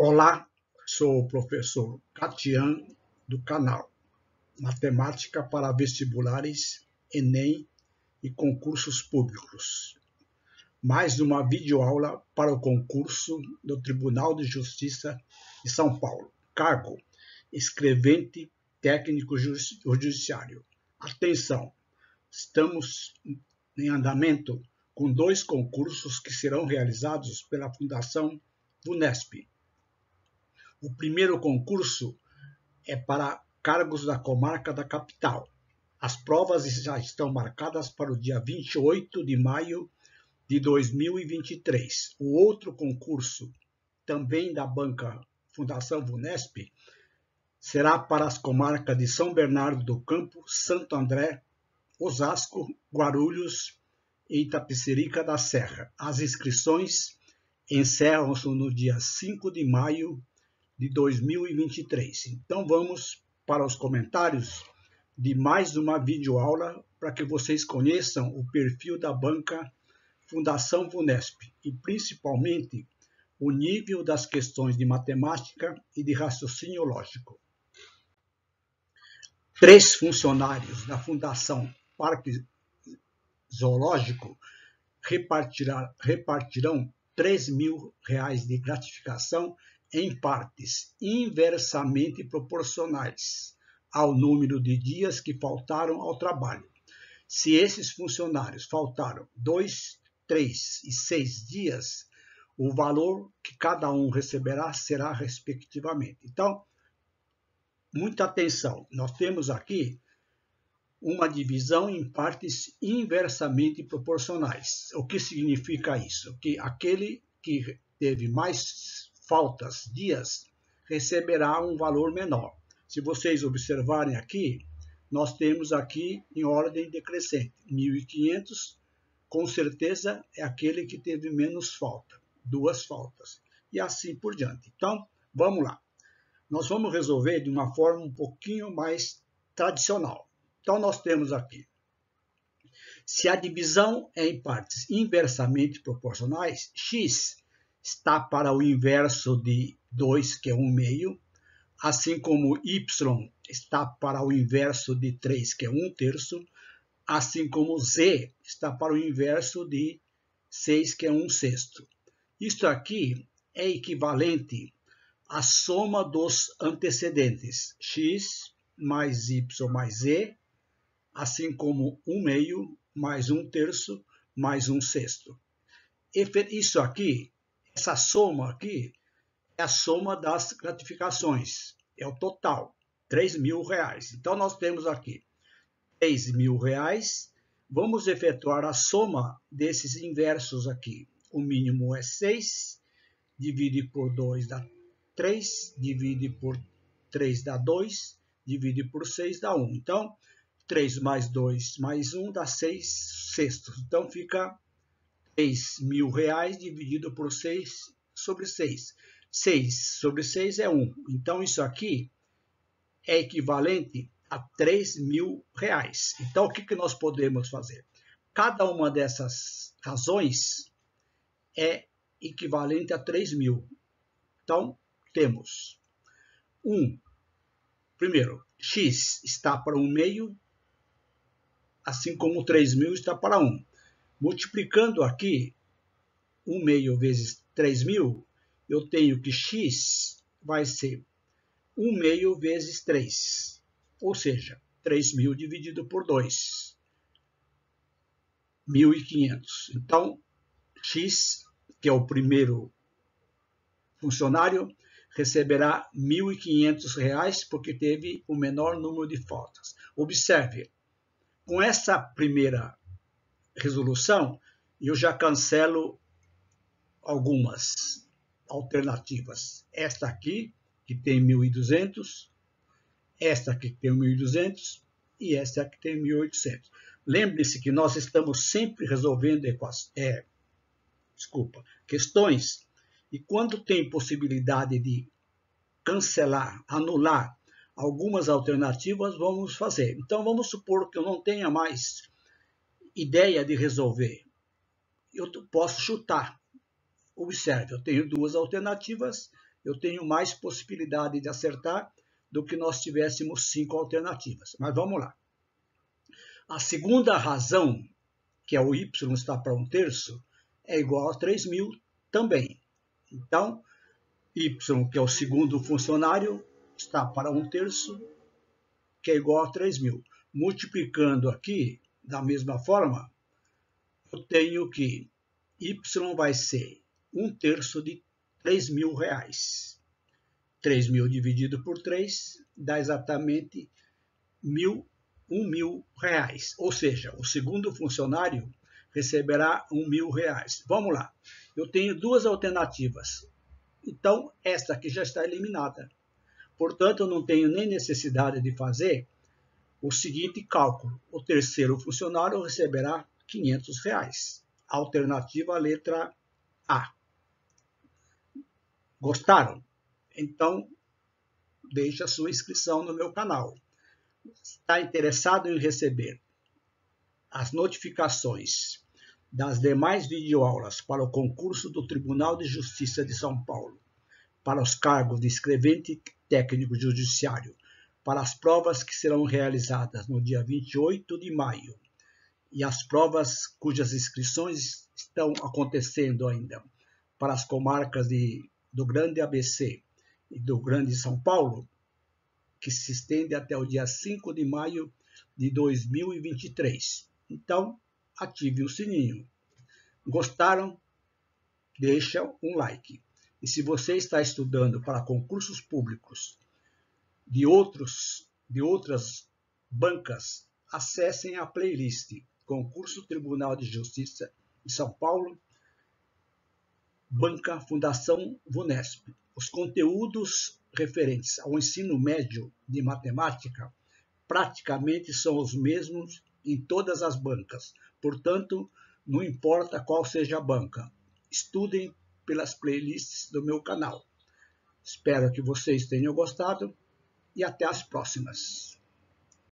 Olá, sou o professor Catian do canal Matemática para Vestibulares, Enem e Concursos Públicos. Mais uma videoaula para o concurso do Tribunal de Justiça de São Paulo. Cargo: Escrevente Técnico Judiciário. Atenção, estamos em andamento com dois concursos que serão realizados pela Fundação Vunesp. O primeiro concurso é para cargos da comarca da capital. As provas já estão marcadas para o dia 28 de maio de 2023. O outro concurso, também da banca Fundação Vunesp, será para as comarcas de São Bernardo do Campo, Santo André, Osasco, Guarulhos e Itapecerica da Serra. As inscrições encerram-se no dia 5 de maio de 2023. Então vamos para os comentários de mais uma videoaula para que vocês conheçam o perfil da banca Fundação Vunesp e principalmente o nível das questões de matemática e de raciocínio lógico. Três funcionários da Fundação Parque Zoológico repartirão R$ 3.000 de gratificação em partes inversamente proporcionais ao número de dias que faltaram ao trabalho. Se esses funcionários faltaram 2, 3 e 6 dias, o valor que cada um receberá será respectivamente. Então, muita atenção, nós temos aqui uma divisão em partes inversamente proporcionais. O que significa isso? Que aquele que teve mais faltas, dias, receberá um valor menor. Se vocês observarem aqui, nós temos aqui em ordem decrescente. 1.500, com certeza, é aquele que teve menos falta, 2 faltas, e assim por diante. Então, vamos lá. Nós vamos resolver de uma forma um pouquinho mais tradicional. Então, nós temos aqui, se a divisão é em partes inversamente proporcionais, x está para o inverso de 2, que é 1/2, assim como y está para o inverso de 3, que é 1/3, assim como z está para o inverso de 6, que é 1/6. Isto aqui é equivalente à soma dos antecedentes, x mais y mais z, assim como 1/2 mais 1/3 mais 1/6. Isso aqui, essa soma aqui é a soma das gratificações, é o total, R$ 3.000. Então, nós temos aqui R$ 3.000, vamos efetuar a soma desses inversos aqui. O mínimo é 6, divide por 2 dá 3, divide por 3 dá 2, divide por 6 dá 1. Então, 3 mais 2 mais 1 dá 6/6. Então, fica R$ 3.000 dividido por 6 sobre 6. 6 sobre 6 é 1. Então, isso aqui é equivalente a R$ 3.000. Então, o que nós podemos fazer? Cada uma dessas razões é equivalente a R$ 3.000. Então, temos 1. Primeiro, x está para 1/2, assim como 3.000 está para 1. Multiplicando aqui 1/2 vezes 3.000, eu tenho que x vai ser 1/2 vezes 3, ou seja, 3.000 dividido por 2, 1.500. Então, x, que é o primeiro funcionário, receberá R$ 1.500 porque teve o menor número de faltas. Observe, com essa primeira resolução, eu já cancelo algumas alternativas. Esta aqui, que tem 1.200, esta aqui que tem 1.200 e esta aqui tem 1.800. Lembre-se que nós estamos sempre resolvendo questões, e quando tem possibilidade de cancelar, anular algumas alternativas, vamos fazer. Então, vamos supor que eu não tenha mais ideia de resolver, eu posso chutar. Observe, eu tenho 2 alternativas eu tenho mais possibilidade de acertar do que nós tivéssemos 5 alternativas. Mas vamos lá. A segunda razão, que é o y está para 1/3, é igual a 3.000 também. Então, y, que é o segundo funcionário, está para 1/3, que é igual a 3.000. Multiplicando aqui, da mesma forma, eu tenho que y vai ser 1/3 de 3.000 reais. 3.000 dividido por 3 dá exatamente 1.000 reais. Ou seja, o segundo funcionário receberá 1.000 reais. Vamos lá. Eu tenho duas alternativas. Então, esta aqui já está eliminada. Portanto, eu não tenho nem necessidade de fazer o seguinte cálculo. O terceiro funcionário receberá 500 reais. Alternativa letra A. Gostaram? Então, deixe a sua inscrição no meu canal. Está interessado em receber as notificações das demais videoaulas para o concurso do Tribunal de Justiça de São Paulo, para os cargos de Escrevente Técnico Judiciário, para as provas que serão realizadas no dia 28 de maio e as provas cujas inscrições estão acontecendo ainda para as comarcas do Grande ABC e do Grande São Paulo, que se estende até o dia 5 de maio de 2023. Então, ative o sininho. Gostaram? Deixa um like. E se você está estudando para concursos públicos de outras bancas, acessem a playlist Concurso Tribunal de Justiça de São Paulo, Banca Fundação Vunesp. Os conteúdos referentes ao ensino médio de matemática praticamente são os mesmos em todas as bancas. Portanto, não importa qual seja a banca, estudem pelas playlists do meu canal. Espero que vocês tenham gostado e até as próximas.